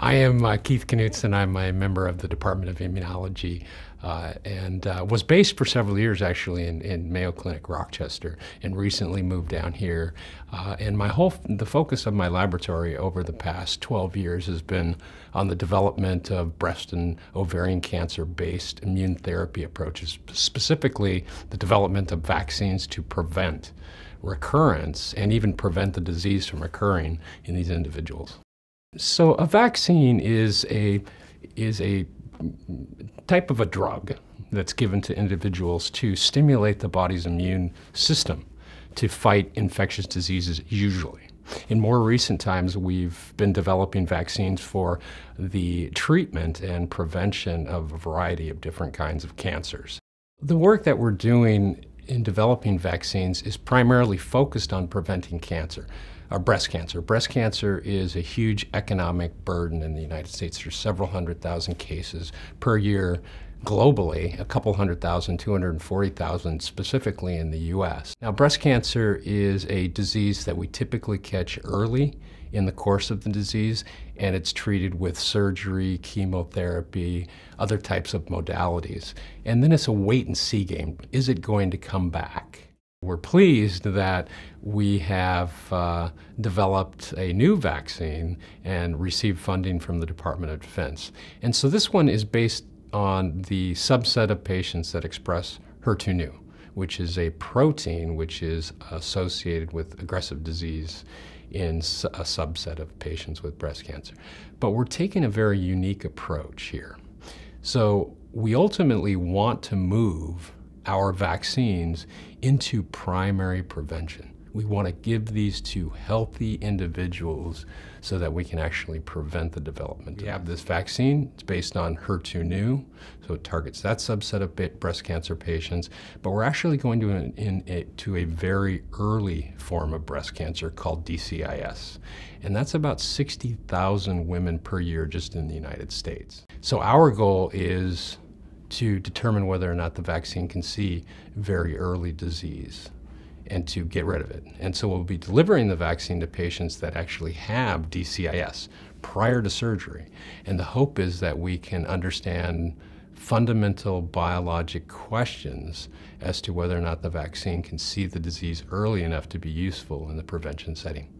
I am Keith Knutson. I'm a member of the Department of Immunology and was based for several years actually in Mayo Clinic Rochester, and recently moved down here. And the focus of my laboratory over the past 12 years has been on the development of breast and ovarian cancer-based immune therapy approaches, specifically the development of vaccines to prevent recurrence and even prevent the disease from recurring in these individuals. So a vaccine is a type of a drug that's given to individuals to stimulate the body's immune system to fight infectious diseases usually. In more recent times, we've been developing vaccines for the treatment and prevention of a variety of different kinds of cancers. The work that we're doing in developing vaccines is primarily focused on preventing cancer. Breast cancer. Breast cancer is a huge economic burden in the United States. There's several 100,000 cases per year globally, a couple 100,000, 240,000 specifically in the U.S. Now, breast cancer is a disease that we typically catch early in the course of the disease, and it's treated with surgery, chemotherapy, other types of modalities. And then it's a wait-and-see game. Is it going to come back? We're pleased that we have developed a new vaccine and received funding from the Department of Defense. And so this one is based on the subset of patients that express HER2neu, which is a protein which is associated with aggressive disease in a subset of patients with breast cancer. But we're taking a very unique approach here. So we ultimately want to move our vaccines into primary prevention. We want to give these to healthy individuals so that we can actually prevent the development. We have this vaccine. It's based on HER2neu, so it targets that subset of breast cancer patients, but we're actually going to a very early form of breast cancer called DCIS, and that's about 60,000 women per year just in the United States. So our goal is to determine whether or not the vaccine can see very early disease and to get rid of it. And so we'll be delivering the vaccine to patients that actually have DCIS prior to surgery. And the hope is that we can understand fundamental biologic questions as to whether or not the vaccine can see the disease early enough to be useful in the prevention setting.